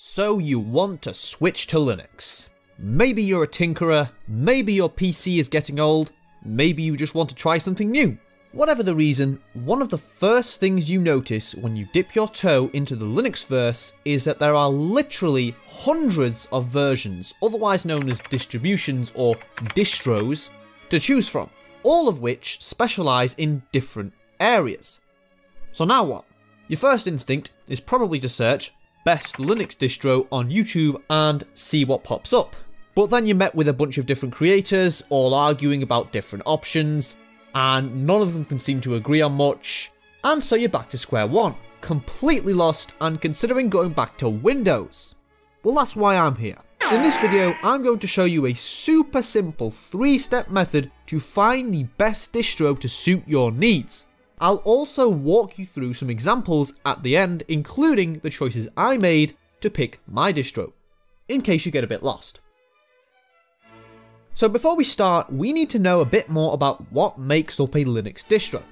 So you want to switch to Linux. Maybe you're a tinkerer, maybe your PC is getting old, maybe you just want to try something new. Whatever the reason, one of the first things you notice when you dip your toe into the Linuxverse is that there are literally hundreds of versions, otherwise known as distributions or distros, to choose from, all of which specialize in different areas. So now what? Your first instinct is probably to search best Linux distro on YouTube and see what pops up. But then you're met with a bunch of different creators, all arguing about different options, and none of them can seem to agree on much, and so you're back to square one, completely lost and considering going back to Windows. Well, that's why I'm here. In this video, I'm going to show you a super simple three-step method to find the best distro to suit your needs. I'll also walk you through some examples at the end, including the choices I made to pick my distro, in case you get a bit lost. So before we start, we need to know a bit more about what makes up a Linux distro.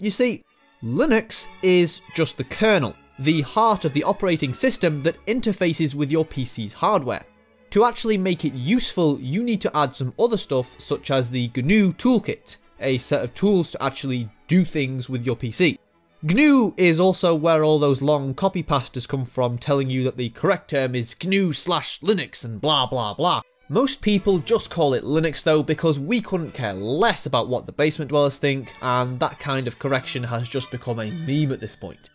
You see, Linux is just the kernel, the heart of the operating system that interfaces with your PC's hardware. To actually make it useful, you need to add some other stuff such as the GNU toolkit, a set of tools to actually do things with your PC. GNU is also where all those long copy pastas come from telling you that the correct term is GNU/Linux and blah blah blah. Most people just call it Linux though because we couldn't care less about what the basement dwellers think, and that kind of correction has just become a meme at this point.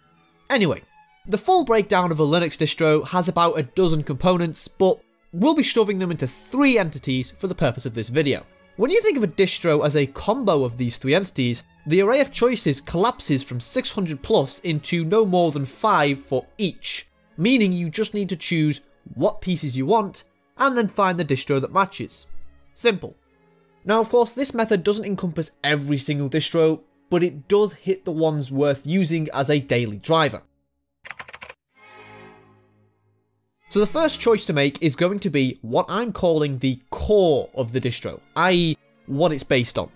Anyway, the full breakdown of a Linux distro has about a dozen components, but we'll be shoving them into three entities for the purpose of this video. When you think of a distro as a combo of these three entities, the array of choices collapses from 600 plus into no more than 5 for each, meaning you just need to choose what pieces you want and then find the distro that matches. Simple. Now of course this method doesn't encompass every single distro, but it does hit the ones worth using as a daily driver. So the first choice to make is going to be what I'm calling the core of the distro, i.e. what it's based on.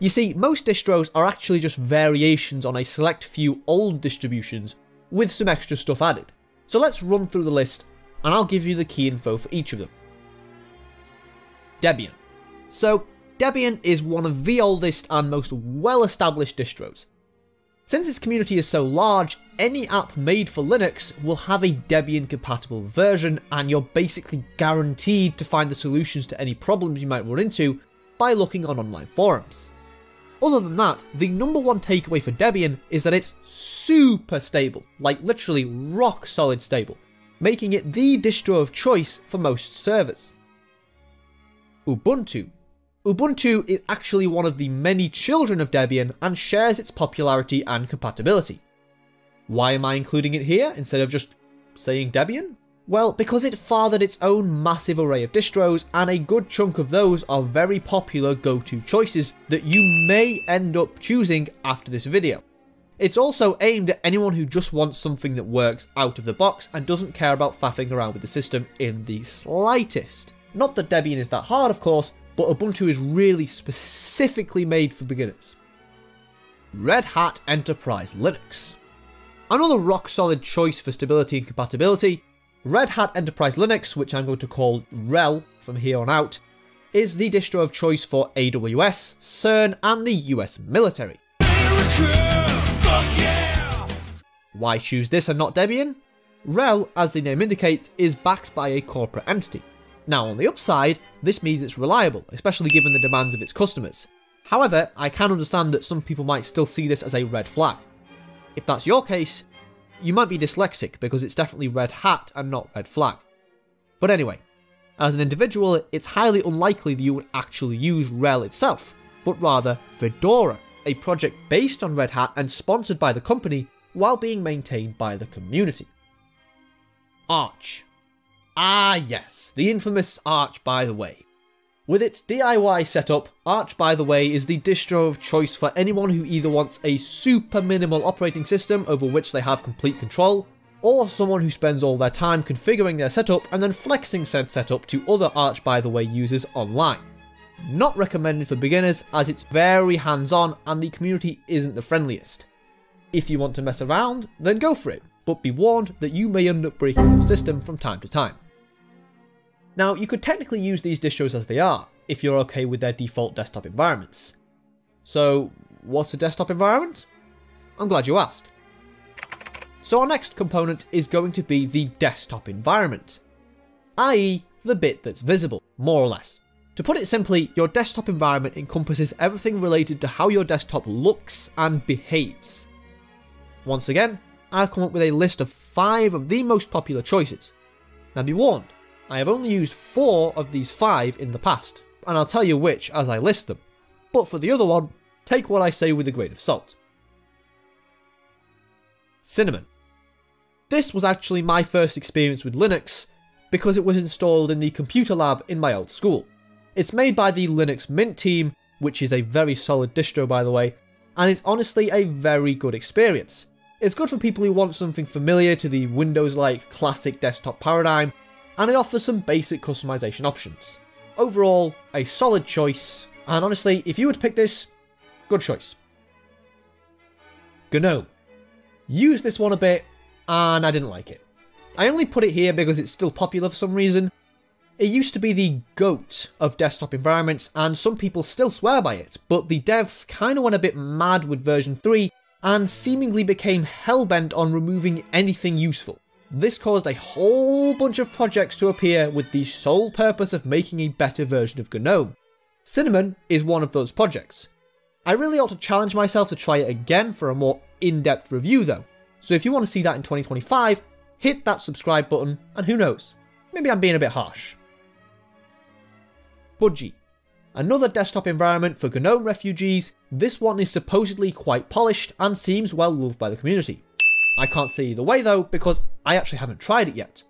You see, most distros are actually just variations on a select few old distributions with some extra stuff added. So let's run through the list and I'll give you the key info for each of them. Debian. So Debian is one of the oldest and most well-established distros. Since its community is so large, any app made for Linux will have a Debian-compatible version, and you're basically guaranteed to find the solutions to any problems you might run into by looking on online forums. Other than that, the number one takeaway for Debian is that it's super stable, like literally rock solid stable, making it the distro of choice for most servers. Ubuntu. Ubuntu is actually one of the many children of Debian and shares its popularity and compatibility. Why am I including it here instead of just saying Debian? Well, because it fathered its own massive array of distros, and a good chunk of those are very popular go-to choices that you may end up choosing after this video. It's also aimed at anyone who just wants something that works out of the box and doesn't care about faffing around with the system in the slightest. Not that Debian is that hard, of course, but Ubuntu is really specifically made for beginners. Red Hat Enterprise Linux. Another rock-solid choice for stability and compatibility, Red Hat Enterprise Linux, which I'm going to call RHEL from here on out, is the distro of choice for AWS, CERN, and the US military. Why choose this and not Debian? RHEL, as the name indicates, is backed by a corporate entity. Now on the upside, this means it's reliable, especially given the demands of its customers. However, I can understand that some people might still see this as a red flag. If that's your case, you might be dyslexic because it's definitely Red Hat and not red flag. But anyway, as an individual, it's highly unlikely that you would actually use RHEL itself, but rather Fedora, a project based on Red Hat and sponsored by the company while being maintained by the community. Arch. Ah yes, the infamous Arch, by the way. With its DIY setup, Arch, by the way, is the distro of choice for anyone who either wants a super minimal operating system over which they have complete control, or someone who spends all their time configuring their setup and then flexing said setup to other Arch, by the way, users online. Not recommended for beginners as it's very hands-on and the community isn't the friendliest. If you want to mess around, then go for it. but be warned that you may end up breaking your system from time to time. Now, you could technically use these distros as they are, if you're okay with their default desktop environments. So, what's a desktop environment? I'm glad you asked. So our next component is going to be the desktop environment, i.e. the bit that's visible, more or less. To put it simply, your desktop environment encompasses everything related to how your desktop looks and behaves. Once again, I've come up with a list of 5 of the most popular choices. Now be warned, I have only used 4 of these 5 in the past, and I'll tell you which as I list them, but for the other one, take what I say with a grain of salt. Cinnamon. This was actually my first experience with Linux, because it was installed in the computer lab in my old school. It's made by the Linux Mint team, which is a very solid distro by the way, and it's honestly a very good experience. It's good for people who want something familiar to the Windows-like classic desktop paradigm, and it offers some basic customization options. Overall, a solid choice, and honestly, if you would pick this, good choice. GNOME. Used this one a bit, and I didn't like it. I only put it here because it's still popular for some reason. It used to be the GOAT of desktop environments, and some people still swear by it, but the devs kinda went a bit mad with version 3, and seemingly became hellbent on removing anything useful. This caused a whole bunch of projects to appear with the sole purpose of making a better version of GNOME. Cinnamon is one of those projects. I really ought to challenge myself to try it again for a more in-depth review though, so if you want to see that in 2025, hit that subscribe button, and who knows, maybe I'm being a bit harsh. Budgie. Another desktop environment for GNOME refugees, this one is supposedly quite polished and seems well loved by the community. I can't say either way though, because I actually haven't tried it yet.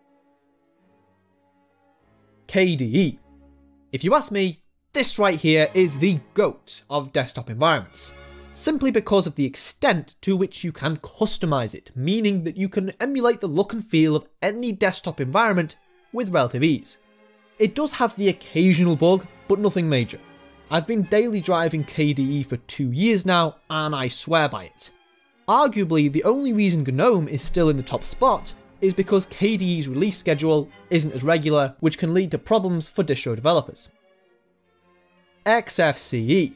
KDE. If you ask me, this right here is the GOAT of desktop environments, simply because of the extent to which you can customize it, meaning that you can emulate the look and feel of any desktop environment with relative ease. It does have the occasional bug, but nothing major. I've been daily driving KDE for 2 years now, and I swear by it. Arguably, the only reason GNOME is still in the top spot is because KDE's release schedule isn't as regular, which can lead to problems for distro developers. Xfce.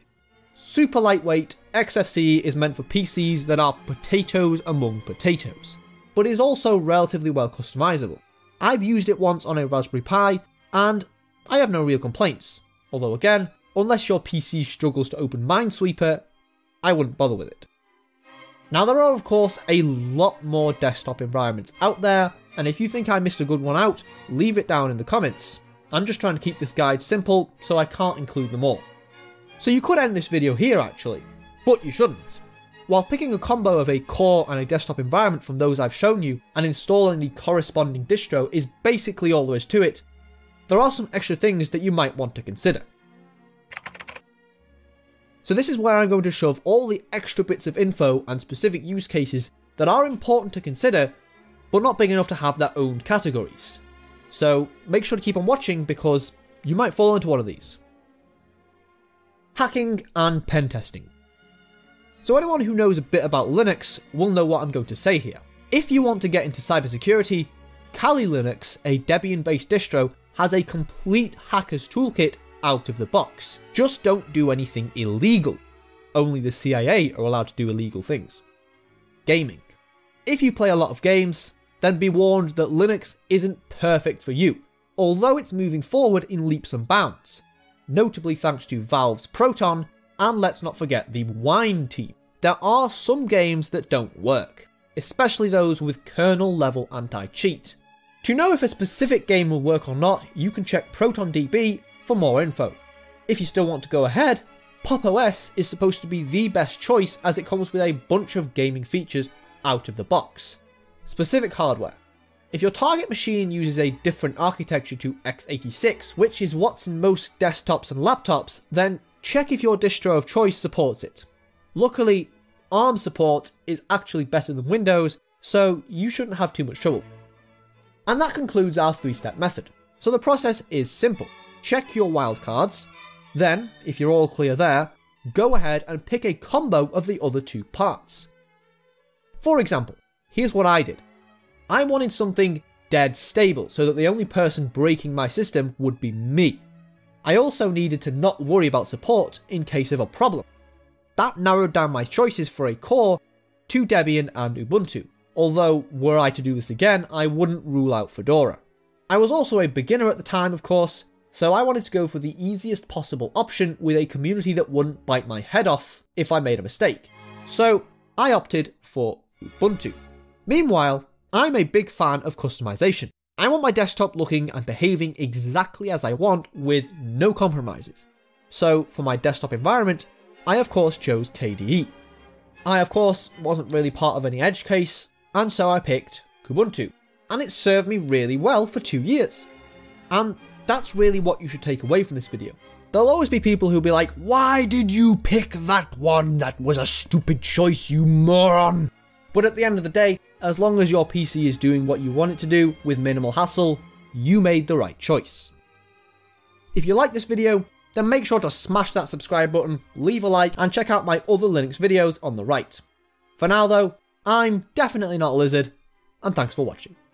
Super lightweight, Xfce is meant for PCs that are potatoes among potatoes, but is also relatively well customizable. I've used it once on a Raspberry Pi, and I have no real complaints, although again, unless your PC struggles to open Minesweeper, I wouldn't bother with it. Now there are of course a lot more desktop environments out there, and if you think I missed a good one out, leave it down in the comments. I'm just trying to keep this guide simple, so I can't include them all. So you could end this video here actually, but you shouldn't. While picking a combo of a core and a desktop environment from those I've shown you, and installing the corresponding distro is basically all there is to it, there are some extra things that you might want to consider. So this is where I'm going to shove all the extra bits of info and specific use cases that are important to consider, but not big enough to have their own categories. So make sure to keep on watching because you might fall into one of these. Hacking and pen testing. So anyone who knows a bit about Linux will know what I'm going to say here. If you want to get into cybersecurity, Kali Linux, a Debian-based distro, has a complete hacker's toolkit out of the box. Just don't do anything illegal. Only the CIA are allowed to do illegal things. Gaming. If you play a lot of games, then be warned that Linux isn't perfect for you, although it's moving forward in leaps and bounds, notably thanks to Valve's Proton, and let's not forget the Wine team. There are some games that don't work, especially those with kernel-level anti-cheat. To know if a specific game will work or not, you can check ProtonDB for more info. If you still want to go ahead, Pop! OS is supposed to be the best choice as it comes with a bunch of gaming features out of the box. Specific hardware. If your target machine uses a different architecture to x86, which is what's in most desktops and laptops, then check if your distro of choice supports it. Luckily, ARM support is actually better than Windows, so you shouldn't have too much trouble. And that concludes our 3-step method. So the process is simple. Check your wildcards, then, if you're all clear there, go ahead and pick a combo of the other two parts. For example, here's what I did. I wanted something dead stable so that the only person breaking my system would be me. I also needed to not worry about support in case of a problem. That narrowed down my choices for a core to Debian and Ubuntu, although were I to do this again, I wouldn't rule out Fedora. I was also a beginner at the time, of course, so I wanted to go for the easiest possible option with a community that wouldn't bite my head off if I made a mistake. So I opted for Ubuntu. Meanwhile, I'm a big fan of customization. I want my desktop looking and behaving exactly as I want with no compromises. So for my desktop environment, I of course chose KDE. I of course wasn't really part of any edge case, and so I picked Kubuntu, and it served me really well for 2 years. And that's really what you should take away from this video. There'll always be people who'll be like, "Why did you pick that one? That was a stupid choice, you moron." But at the end of the day, as long as your PC is doing what you want it to do with minimal hassle, you made the right choice. If you like this video, then make sure to smash that subscribe button, leave a like, and check out my other Linux videos on the right. For now though, I'm definitely not a lizard, and thanks for watching.